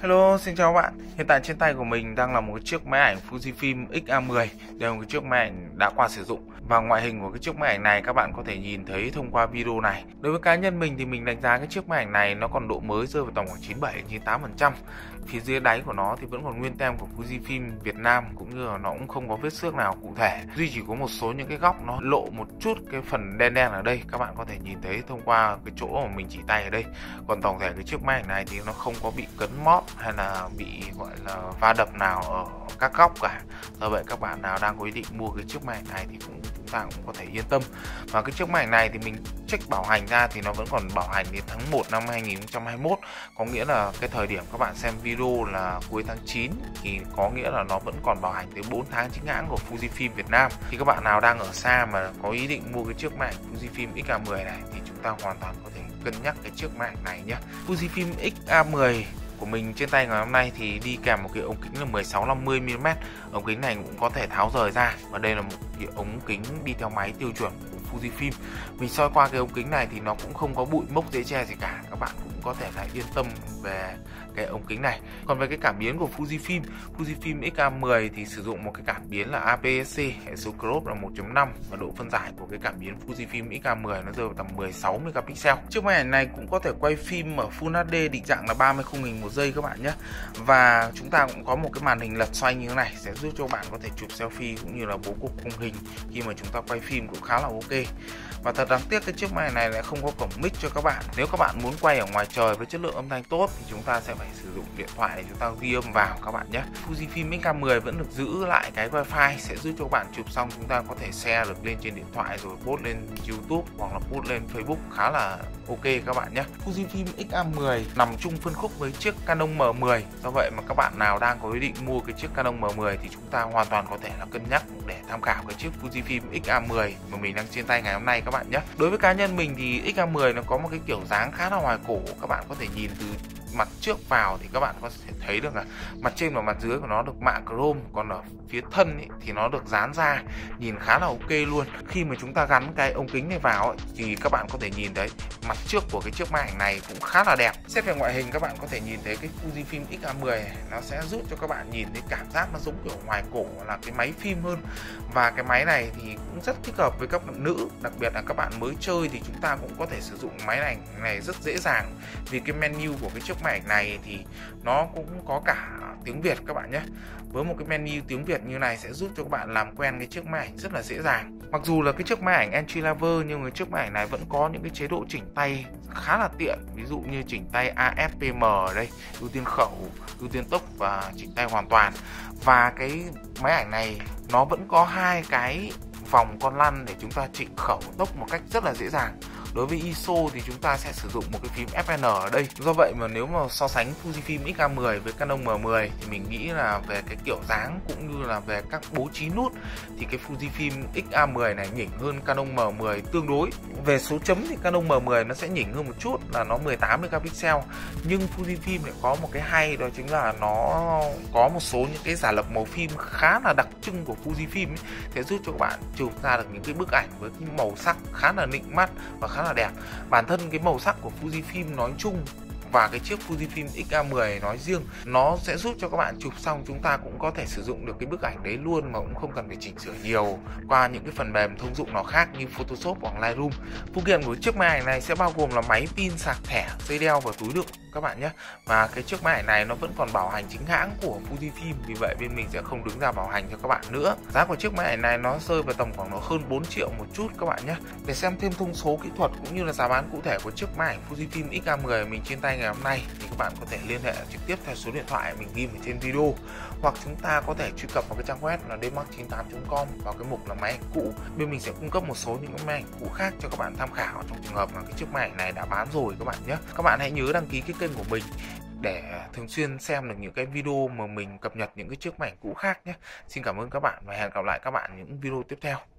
Hello, xin chào các bạn. Hiện tại trên tay của mình đang là một chiếc máy ảnh Fujifilm XA10. Đây là một chiếc máy ảnh đã qua sử dụng. Và ngoại hình của cái chiếc máy ảnh này các bạn có thể nhìn thấy thông qua video này. Đối với cá nhân mình thì mình đánh giá cái chiếc máy ảnh này nó còn độ mới rơi vào tầm khoảng 97-98%. Phía dưới đáy của nó thì vẫn còn nguyên tem của Fujifilm Việt Nam, cũng như là nó cũng không có vết xước nào cụ thể. Duy chỉ có một số những cái góc nó lộ một chút cái phần đen đen ở đây, các bạn có thể nhìn thấy thông qua cái chỗ mà mình chỉ tay ở đây. Còn tổng thể cái chiếc máy ảnh này thì nó không có bị cấn móp hay là bị gọi là va đập nào ở các góc cả. Do vậy các bạn nào đang có ý định mua cái chiếc máy ảnh này thì chúng ta cũng có thể yên tâm. Và cái chiếc máy ảnh này thì mình check bảo hành ra thì nó vẫn còn bảo hành đến tháng 1 năm 2021, có nghĩa là cái thời điểm các bạn xem video là cuối tháng 9 thì có nghĩa là nó vẫn còn bảo hành tới 4 tháng chính hãng của Fujifilm Việt Nam. Thì các bạn nào đang ở xa mà có ý định mua cái chiếc máy ảnh Fujifilm XA10 này thì chúng ta hoàn toàn có thể cân nhắc cái chiếc máy ảnh này nhé. Fujifilm XA10 của mình trên tay ngày hôm nay thì đi kèm một cái ống kính là 16-50mm. Ống kính này cũng có thể tháo rời ra, và đây là một cái ống kính đi theo máy tiêu chuẩn của Fujifilm. Mình soi qua cái ống kính này thì nó cũng không có bụi mốc dễ che gì cả, các bạn cũng có thể là yên tâm về cái ống kính này. Còn về cái cảm biến của Fujifilm XA10 thì sử dụng một cái cảm biến là APS-C, hệ số crop là 1.5, và độ phân giải của cái cảm biến Fujifilm XA10 nó rơi vào tầm 16 megapixel. Chiếc máy ảnh này cũng có thể quay phim ở Full HD định dạng là 30 khung hình một giây các bạn nhé. Và chúng ta cũng có một cái màn hình lật xoay như thế này sẽ giúp cho bạn có thể chụp selfie cũng như là bố cục khung hình khi mà chúng ta quay phim cũng khá là ok. Và thật đáng tiếc cái chiếc máy này lại không có cổng mic cho các bạn. Nếu các bạn muốn quay ở ngoài trời với chất lượng âm thanh tốt thì chúng ta sẽ phải sử dụng điện thoại để chúng ta ghi âm vào các bạn nhé. Fujifilm XA10 vẫn được giữ lại cái wifi sẽ giúp cho các bạn chụp xong chúng ta có thể share được lên trên điện thoại rồi post lên YouTube hoặc là post lên Facebook, khá là ok các bạn nhé. Fujifilm XA10 nằm chung phân khúc với chiếc Canon M10. Do vậy mà các bạn nào đang có ý định mua cái chiếc Canon M10 thì chúng ta hoàn toàn có thể là cân nhắc để tham khảo cái chiếc Fujifilm XA10 mà mình đang trên tay ngày hôm nay các bạn nhé. Đối với cá nhân mình thì XA10 nó có một cái kiểu dáng khá là hoài cổ. Các bạn có thể nhìn từ mặt trước vào thì các bạn có thể thấy được là mặt trên và mặt dưới của nó được mạ chrome, còn ở phía thân ấy, thì nó được dán ra, nhìn khá là ok luôn. Khi mà chúng ta gắn cái ống kính này vào ấy, thì các bạn có thể nhìn thấy mặt trước của cái chiếc máy ảnh này cũng khá là đẹp. Xét về ngoại hình các bạn có thể nhìn thấy cái Fujifilm XA10 này, nó sẽ giúp cho các bạn nhìn thấy cảm giác nó giống kiểu hoài cổ là cái máy phim hơn. Và cái máy này thì cũng rất thích hợp với các bạn nữ, đặc biệt là các bạn mới chơi thì chúng ta cũng có thể sử dụng máy ảnh này rất dễ dàng, vì cái menu của cái chiếc máy ảnh này thì nó cũng có cả tiếng Việt các bạn nhé. Với một cái menu tiếng Việt như này sẽ giúp cho các bạn làm quen cái chiếc máy ảnh rất là dễ dàng. Mặc dù là cái chiếc máy ảnh entry level nhưng cái chiếc máy ảnh này vẫn có những cái chế độ chỉnh tay khá là tiện, ví dụ như chỉnh tay AFPM ở đây, ưu tiên khẩu, ưu tiên tốc và chỉnh tay hoàn toàn. Và cái máy ảnh này nó vẫn có hai cái vòng con lăn để chúng ta chỉnh khẩu tốc một cách rất là dễ dàng. Đối với ISO thì chúng ta sẽ sử dụng một cái phím FN ở đây. Do vậy mà nếu mà so sánh Fujifilm XA10 với Canon M10 thì mình nghĩ là về cái kiểu dáng cũng như là về các bố trí nút thì cái Fujifilm XA10 này nhỉnh hơn Canon M10 tương đối. Về số chấm thì Canon M10 nó sẽ nhỉnh hơn một chút là nó 18 megapixel, nhưng Fujifilm lại có một cái hay đó chính là nó có một số những cái giả lập màu phim khá là đặc trưng của Fujifilm ấy, sẽ giúp cho các bạn chụp ra được những cái bức ảnh với cái màu sắc khá là nịnh mắt và khá là đẹp. Bản thân cái màu sắc của Fujifilm nói chung và cái chiếc Fujifilm XA10 nói riêng nó sẽ giúp cho các bạn chụp xong chúng ta cũng có thể sử dụng được cái bức ảnh đấy luôn mà cũng không cần phải chỉnh sửa nhiều qua những cái phần mềm thông dụng nó khác như Photoshop hoặc Lightroom. Phụ kiện của chiếc máy ảnh này sẽ bao gồm là máy, pin, sạc thẻ, dây đeo và túi đựng các bạn nhé. Và cái chiếc máy ảnh này nó vẫn còn bảo hành chính hãng của Fujifilm, vì vậy bên mình sẽ không đứng ra bảo hành cho các bạn nữa. Giá của chiếc máy ảnh này nó rơi vào tầm khoảng nó hơn 4 triệu một chút các bạn nhé. Để xem thêm thông số kỹ thuật cũng như là giá bán cụ thể của chiếc máy ảnh Fujifilm XA10 mình trên tay ngày hôm nay thì các bạn có thể liên hệ trực tiếp theo số điện thoại mình ghi ở trên video, hoặc chúng ta có thể truy cập vào cái trang web là dmax98.com vào cái mục là máy ảnh cũ. Bên mình sẽ cung cấp một số những cái máy ảnh cũ khác cho các bạn tham khảo trong trường hợp là cái chiếc máy ảnh này đã bán rồi các bạn nhé. Các bạn hãy nhớ đăng ký cái kênh của mình để thường xuyên xem được những cái video mà mình cập nhật những cái chiếc máy ảnh cũ khác nhé. Xin cảm ơn các bạn và hẹn gặp lại các bạn những video tiếp theo.